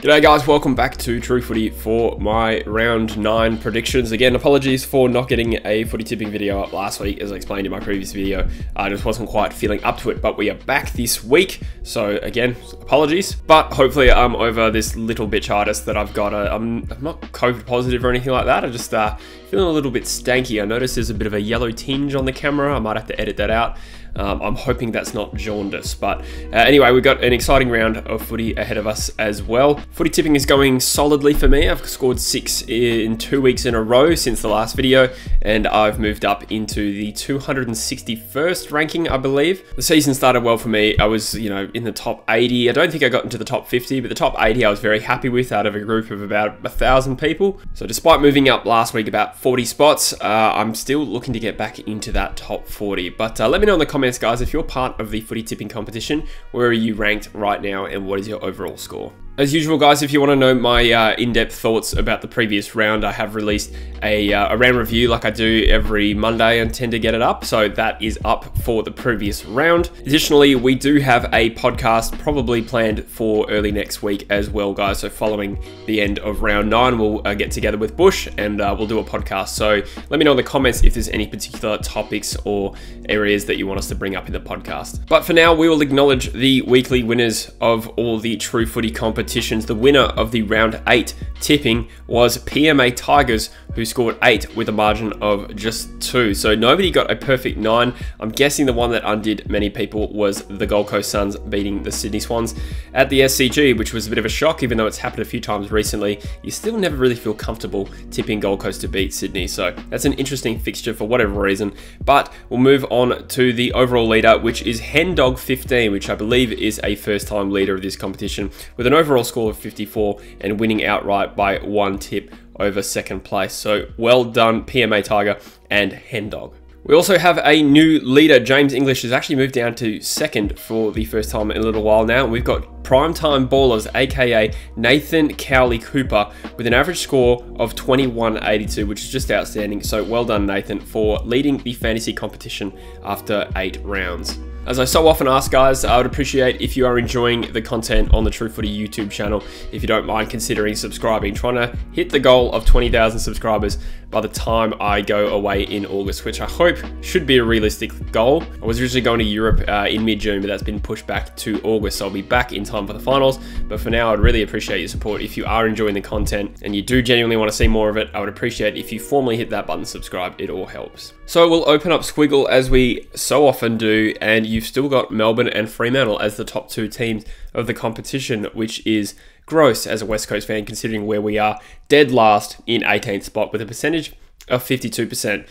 G'day guys, welcome back to True Footy for my round 9 predictions. Again, apologies for not getting a footy tipping video up last week. As I explained in my previous video, I just wasn't quite feeling up to it, but we are back this week. So again, apologies, but hopefully I'm over this little bitch artist that I've got. I'm not COVID positive or anything like that. I just feeling a little bit stanky. I noticed there's a bit of a yellow tinge on the camera. I might have to edit that out. I'm hoping that's not jaundice, but anyway, we've got an exciting round of footy ahead of us as well. Footy tipping is going solidly for me. I've scored 6 in 2 weeks in a row since the last video, and I've moved up into the 261st ranking, I believe. The season started well for me. I was, in the top 80. I don't think I got into the top 50, but the top 80 I was very happy with out of a group of about 1,000 people. So despite moving up last week about 40 spots, I'm still looking to get back into that top 40. But let me know in the comments, guys, if you're part of the footy tipping competition, where are you ranked right now and what is your overall score? As usual, guys, if you want to know my in-depth thoughts about the previous round, I have released a round review like I do every Monday and tend to get it up. So that is up for the previous round. Additionally, we do have a podcast probably planned for early next week as well, guys. So following the end of round 9, we'll get together with Bush and we'll do a podcast. So let me know in the comments if there's any particular topics or areas that you want us to bring up in the podcast. But for now, we will acknowledge the weekly winners of all the True Footy competitions. The winner of the round 8 tipping was PMA Tigers, who scored 8 with a margin of just 2. So nobody got a perfect 9. I'm guessing the one that undid many people was the Gold Coast Suns beating the Sydney Swans at the SCG, which was a bit of a shock, even though it's happened a few times recently. You still never really feel comfortable tipping Gold Coast to beat Sydney. So that's an interesting fixture for whatever reason. But we'll move on to the overall leader, which is Hendog15, which I believe is a first-time leader of this competition, with an overall score of 54 and winning outright by 1 tip over second place. So well done, PMA Tiger and Hendog. We also have a new leader. James English has actually moved down to second for the first time in a little while now. We've got Primetime Ballers, aka Nathan Cowley Cooper, with an average score of 2182, which is just outstanding. So well done, Nathan, for leading the fantasy competition after 8 rounds. As I so often ask, guys, I would appreciate if you are enjoying the content on the True Footy YouTube channel. If you don't mind considering subscribing, trying to hit the goal of 20,000 subscribers by the time I go away in August, which I hope should be a realistic goal. I was originally going to Europe in mid-June, but that's been pushed back to August, so I'll be back in time for the finals. But for now, I'd really appreciate your support. If you are enjoying the content and you do genuinely want to see more of it, I would appreciate if you formally hit that button, subscribe, it all helps. So we'll open up Squiggle as we so often do, and you've still got Melbourne and Fremantle as the top 2 teams of the competition, which is gross as a West Coast fan, considering where we are, dead last in 18th spot with a percentage of 52%,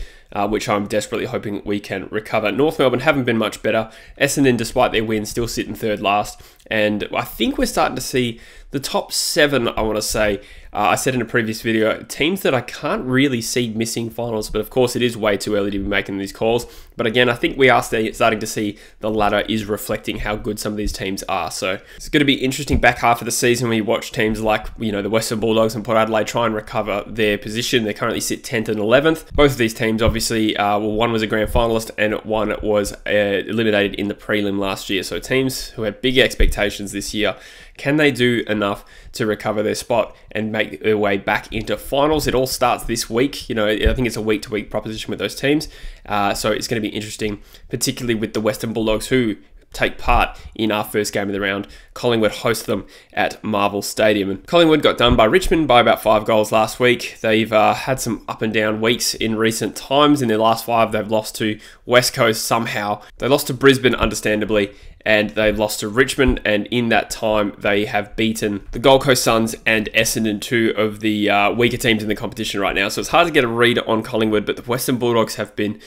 which I'm desperately hoping we can recover. North Melbourne haven't been much better. Essendon, despite their win, still sit in third last. And I think we're starting to see the top 7, I want to say. I said in a previous video, teams that I can't really see missing finals, but of course it is way too early to be making these calls. But again, I think we are starting to see the ladder is reflecting how good some of these teams are. So it's going to be interesting back half of the season when you watch teams like, the Western Bulldogs and Port Adelaide try and recover their position. They currently sit 10th and 11th. Both of these teams, obviously, well, one was a grand finalist and one was eliminated in the prelim last year. So teams who had big expectations this year, can they do enough to recover their spot and make their way back into finals? It all starts this week. I think it's a week-to-week proposition with those teams. So it's going to be interesting, particularly with the Western Bulldogs, who take part in our first game of the round. Collingwood host them at Marvel Stadium. And Collingwood got done by Richmond by about 5 goals last week. They've had some up and down weeks in recent times. In their last 5, they've lost to West Coast somehow. They lost to Brisbane, understandably, and they've lost to Richmond, and in that time, they have beaten the Gold Coast Suns and Essendon, 2 of the weaker teams in the competition right now. So it's hard to get a read on Collingwood, but the Western Bulldogs have been,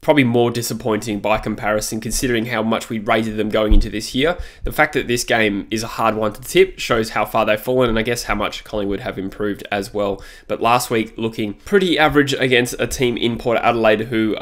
probably more disappointing by comparison, considering how much we rated them going into this year. The fact that this game is a hard one to tip shows how far they've fallen, and I guess how much Collingwood have improved as well. But last week, looking pretty average against a team in Port Adelaide who,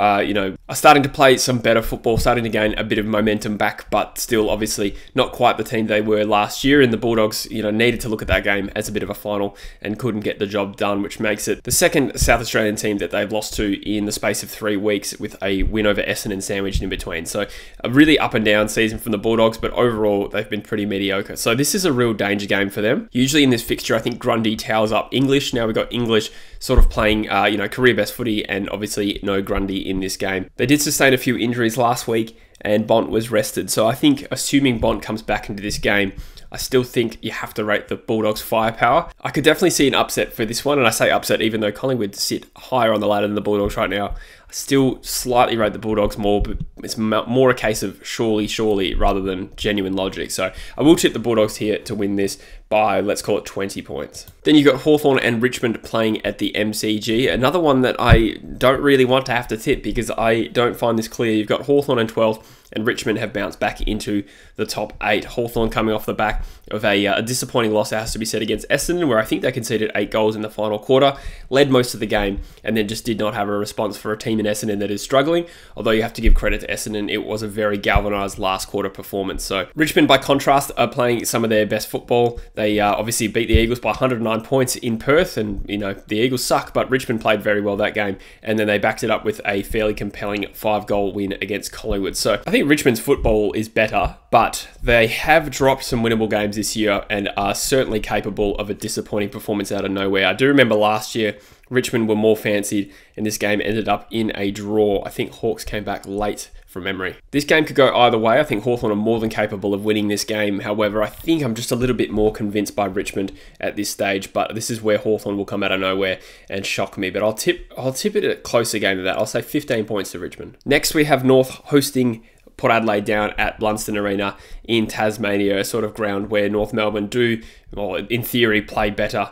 are starting to play some better football, starting to gain a bit of momentum back, but still obviously not quite the team they were last year. And the Bulldogs, you know, needed to look at that game as a bit of a final and couldn't get the job done, which makes it the second South Australian team that they've lost to in the space of 3 weeks, with a win over Essendon sandwiched in between. So a really up and down season from the Bulldogs, but overall they've been pretty mediocre. So this is a real danger game for them. Usually in this fixture, I think Grundy towers up English. Now we've got English sort of playing, you know, career best footy, and obviously no Grundy in this game. They did sustain a few injuries last week, and Bont was rested. So I think, assuming Bont comes back into this game, I still think you have to rate the Bulldogs' firepower. I could definitely see an upset for this one, and I say upset even though Collingwood sit higher on the ladder than the Bulldogs right now. I still slightly rate the Bulldogs more, but it's more a case of surely rather than genuine logic. So I will tip the Bulldogs here to win this by, let's call it, 20 points. Then you've got Hawthorn and Richmond playing at the MCG. Another one that I don't really want to have to tip because I don't find this clear. You've got Hawthorn in 12th, and Richmond have bounced back into the top 8. Hawthorn coming off the back of a disappointing loss, that has to be said, against Essendon, where I think they conceded 8 goals in the final quarter, led most of the game, and then just did not have a response for a team in Essendon that is struggling. Although you have to give credit to Essendon, it was a very galvanised last quarter performance. So Richmond, by contrast, are playing some of their best football. They obviously beat the Eagles by 109 points in Perth, and, you know, the Eagles suck, but Richmond played very well that game, and then they backed it up with a fairly compelling 5-goal win against Collingwood. So I think Richmond's football is better, but they have dropped some winnable games this year and are certainly capable of a disappointing performance out of nowhere. I do remember last year, Richmond were more fancied, and this game ended up in a draw. I think Hawks came back late from memory. This game could go either way. I think Hawthorn are more than capable of winning this game. However, I think I'm just a little bit more convinced by Richmond at this stage, but this is where Hawthorn will come out of nowhere and shock me. But I'll tip it a closer game than that. I'll say 15 points to Richmond. Next, we have North hosting Port Adelaide down at Blunsdon Arena in Tasmania, a sort of ground where North Melbourne do, well, in theory, play better,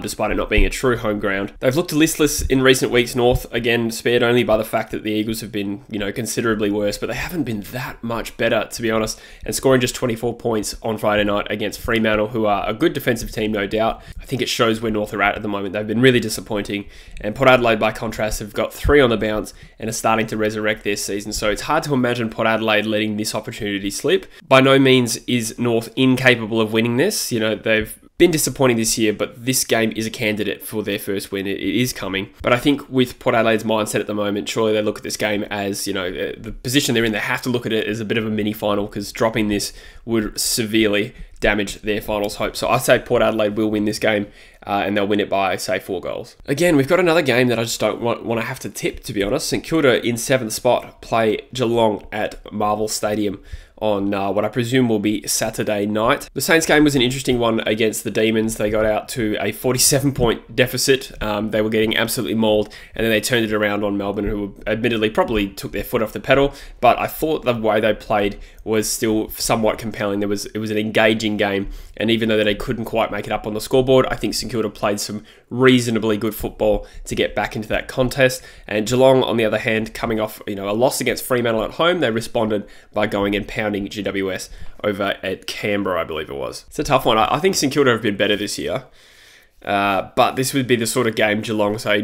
despite it not being a true home ground. They've looked listless in recent weeks, North, again, spared only by the fact that the Eagles have been, you know, considerably worse, but they haven't been that much better, to be honest, and scoring just 24 points on Friday night against Fremantle, who are a good defensive team, no doubt. I think it shows where North are at the moment. They've been really disappointing, and Port Adelaide, by contrast, have got 3 on the bounce and are starting to resurrect their season, so it's hard to imagine Port Adelaide letting this opportunity slip. By no means is North incapable of winning this. You know, they've been disappointing this year, but this game is a candidate for their first win. It is coming. But I think with Port Adelaide's mindset at the moment, surely they look at this game as, you know, the position they're in, they have to look at it as a bit of a mini-final, because dropping this would severely damage their finals hope. So I say Port Adelaide will win this game, and they'll win it by, say, 4 goals. Again, we've got another game that I just don't want to have to tip, to be honest. St Kilda in 7th spot play Geelong at Marvel Stadium on what I presume will be Saturday night. The Saints game was an interesting one against the Demons. They got out to a 47-point deficit. They were getting absolutely mauled, and then they turned it around on Melbourne, who admittedly probably took their foot off the pedal, but I thought the way they played was still somewhat compelling. It was an engaging game, and even though they couldn't quite make it up on the scoreboard, I think St Kilda played some reasonably good football to get back into that contest. And Geelong, on the other hand, coming off, you know, a loss against Fremantle at home, they responded by going and pounding GWS over at Canberra, I believe it was. It's a tough one. I think St Kilda have been better this year, but this would be the sort of game Geelong say,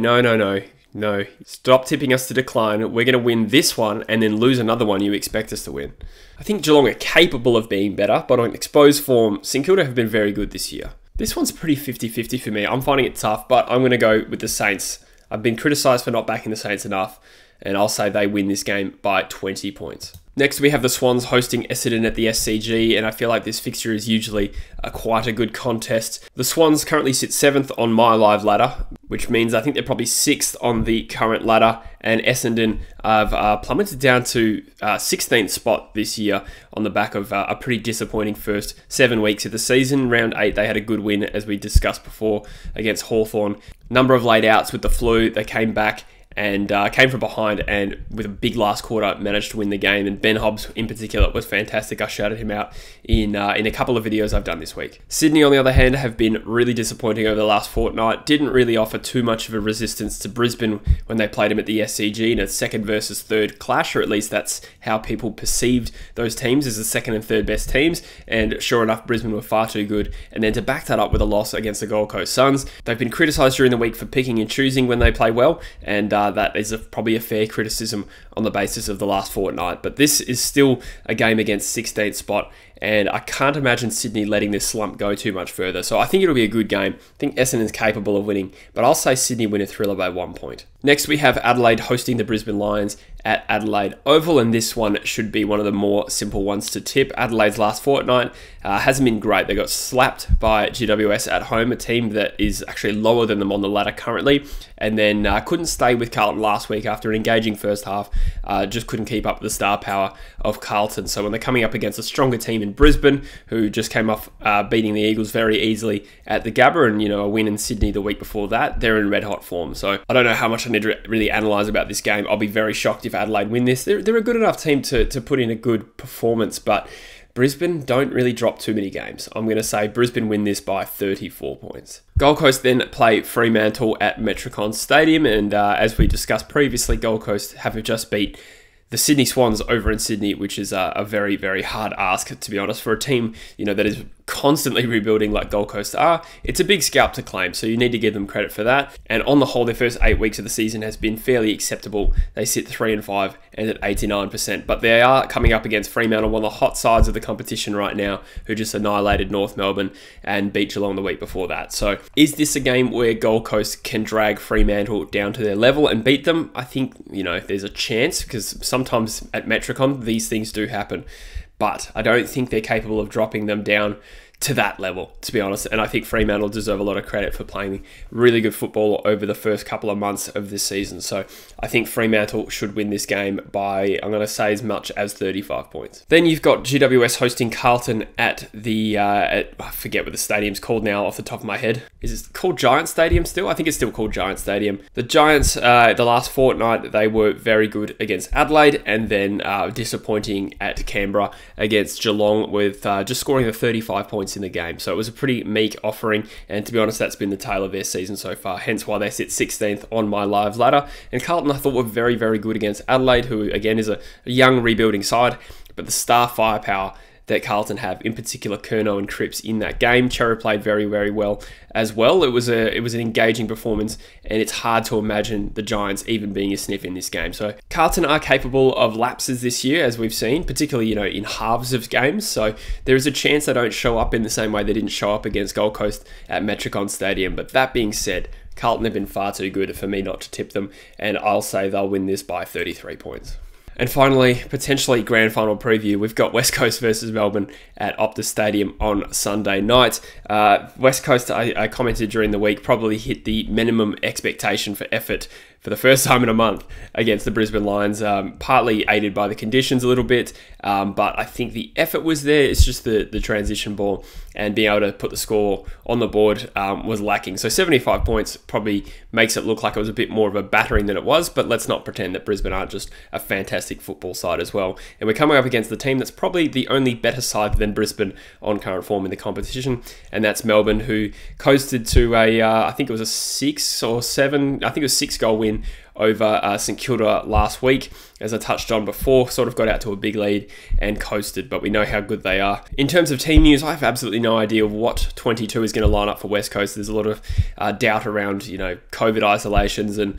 no, stop tipping us to decline. We're going to win this one and then lose another one you expect us to win. I think Geelong are capable of being better, but on exposed form, St Kilda have been very good this year. This one's pretty 50-50 for me. I'm finding it tough, but I'm going to go with the Saints. I've been criticised for not backing the Saints enough, and I'll say they win this game by 20 points. Next, we have the Swans hosting Essendon at the SCG, and I feel like this fixture is usually quite a good contest. The Swans currently sit 7th on my live ladder, which means I think they're probably 6th on the current ladder, and Essendon have plummeted down to 16th spot this year on the back of a pretty disappointing first 7 weeks of the season. Round 8, they had a good win, as we discussed before, against Hawthorn. Number of laid outs with the flu, they came back and came from behind, and with a big last quarter managed to win the game. And Ben Hobbs in particular was fantastic. I shouted him out in a couple of videos I've done this week. Sydney, on the other hand, have been really disappointing over the last fortnight. Didn't really offer too much of a resistance to Brisbane when they played him at the SCG in a 2nd versus 3rd clash, or at least that's how people perceived those teams, as the 2nd and 3rd best teams. And sure enough, Brisbane were far too good. And then to back that up with a loss against the Gold Coast Suns, they've been criticised during the week for picking and choosing when they play well, and that is probably a fair criticism on the basis of the last fortnight. But this is still a game against 16th spot, and I can't imagine Sydney letting this slump go too much further. So I think it'll be a good game. I think Essendon's capable of winning, but I'll say Sydney win a thriller by 1 point. Next, we have Adelaide hosting the Brisbane Lions at Adelaide Oval, and this one should be one of the more simple ones to tip. Adelaide's last fortnight hasn't been great. They got slapped by GWS at home, a team that is actually lower than them on the ladder currently, and then couldn't stay with Carlton last week after an engaging first half. Just couldn't keep up with the star power of Carlton. So when they're coming up against a stronger team in Brisbane, who just came off beating the Eagles very easily at the Gabba, and, you know, a win in Sydney the week before that, they're in red hot form. So I don't know how much I need to really analyse about this game. I'll be very shocked if Adelaide win this. They're a good enough team to put in a good performance, but Brisbane don't really drop too many games. I'm going to say Brisbane win this by 34 points. Gold Coast then play Fremantle at Metricon Stadium, and as we discussed previously, Gold Coast have just beat the Sydney Swans over in Sydney, which is a very, very hard ask, to be honest, for a team, you know, that is constantly rebuilding like Gold Coast are. It's a big scalp to claim, so you need to give them credit for that. And on the whole, their first 8 weeks of the season has been fairly acceptable. They sit 3-5 and at 89%, but they are coming up against Fremantle, one of the hot sides of the competition right now, who just annihilated North Melbourne and beat Geelong the week before that. So is this a game where Gold Coast can drag Fremantle down to their level and beat them? I think, you know, there's a chance, because sometimes at Metricon, these things do happen, but I don't think they're capable of dropping them down to that level, to be honest. And I think Fremantle deserve a lot of credit for playing really good football over the first couple of months of this season. So I think Fremantle should win this game by, I'm going to say, as much as 35 points. Then you've got GWS hosting Carlton at the, I forget what the stadium's called now off the top of my head. Is it called Giant Stadium still? I think it's still called Giant Stadium. The Giants, the last fortnight, they were very good against Adelaide, and then disappointing at Canberra against Geelong with just scoring the 35 points in the game. So it was a pretty meek offering, and to be honest, that's been the tale of their season so far, hence why they sit 16th on my live ladder. And Carlton, I thought, were very, very good against Adelaide, who again is a young rebuilding side, but the star firepower that Carlton have, in particular Curnow and Cripps, in that game. Chero played very, very well as well. It was an engaging performance, and it's hard to imagine the Giants even being a sniff in this game. So Carlton are capable of lapses this year, as we've seen, particularly, you know, in halves of games. So there is a chance they don't show up in the same way they didn't show up against Gold Coast at Metricon Stadium. But that being said, Carlton have been far too good for me not to tip them, and I'll say they'll win this by 33 points. And finally, potentially grand final preview, we've got West Coast versus Melbourne at Optus Stadium on Sunday night. West Coast, I commented during the week, probably hit the minimum expectation for effort for the first time in a month against the Brisbane Lions, partly aided by the conditions a little bit, but I think the effort was there. It's just the transition ball and being able to put the score on the board was lacking. So 75 points probably makes it look like it was a bit more of a battering than it was, but let's not pretend that Brisbane aren't just a fantastic football side as well. And we're coming up against the team that's probably the only better side than Brisbane on current form in the competition, and that's Melbourne, who coasted to a, I think it was a 6 or 7, I think it was 6-goal win over St Kilda last week. As I touched on before, sort of got out to a big lead and coasted, but we know how good they are. In terms of team news, I have absolutely no idea what 22 is going to line up for West Coast. There's a lot of doubt around, you know, COVID isolations and,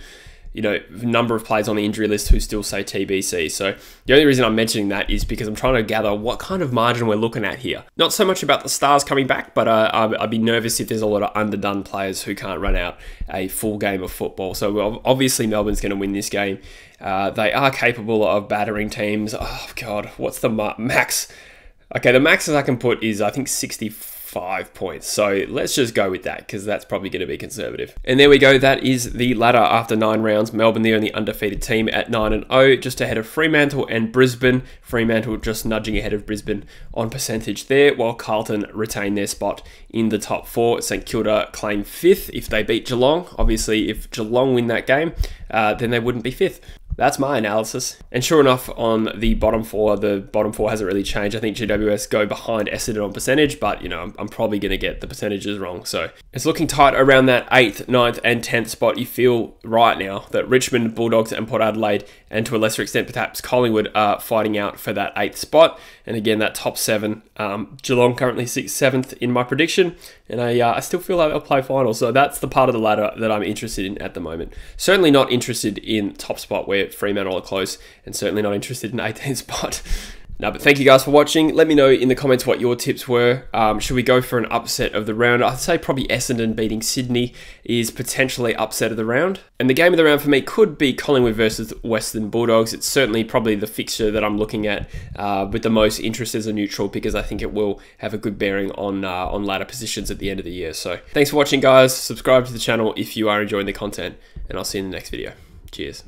you know, number of players on the injury list who still say TBC. So the only reason I'm mentioning that is because I'm trying to gather what kind of margin we're looking at here. Not so much about the stars coming back, but I'd be nervous if there's a lot of underdone players who can't run out a full game of football. So obviously Melbourne's going to win this game. They are capable of battering teams. Oh God, what's the max? Okay, the max I can put is, I think, 64.5 points. So let's just go with that, because that's probably going to be conservative. And there we go. That is the ladder after 9 rounds. Melbourne, the only undefeated team, at 9-0, just ahead of Fremantle and Brisbane. Fremantle just nudging ahead of Brisbane on percentage there, while Carlton retain their spot in the top 4. St Kilda claim 5th if they beat Geelong. Obviously, if Geelong win that game, then they wouldn't be 5th. That's my analysis. And sure enough, on the bottom four hasn't really changed. I think GWS go behind Essendon on percentage, but you know, I'm probably going to get the percentages wrong. So it's looking tight around that 8th, 9th and 10th spot. You feel right now that Richmond, Bulldogs and Port Adelaide, and to a lesser extent perhaps Collingwood, are fighting out for that 8th spot. And again, that top 7, Geelong currently 6th, 7th in my prediction. And I still feel like I'll play final. So that's the part of the ladder that I'm interested in at the moment. Certainly not interested in top spot where Fremantle are close, and certainly not interested in 18th spot. No, but thank you guys for watching. Let me know in the comments what your tips were. Should we go for an upset of the round? I'd say probably Essendon beating Sydney is potentially upset of the round. And the game of the round for me could be Collingwood versus Western Bulldogs. It's certainly probably the fixture that I'm looking at with the most interest as a neutral, because I think it will have a good bearing on ladder positions at the end of the year. So thanks for watching, guys. Subscribe to the channel if you are enjoying the content, and I'll see you in the next video. Cheers.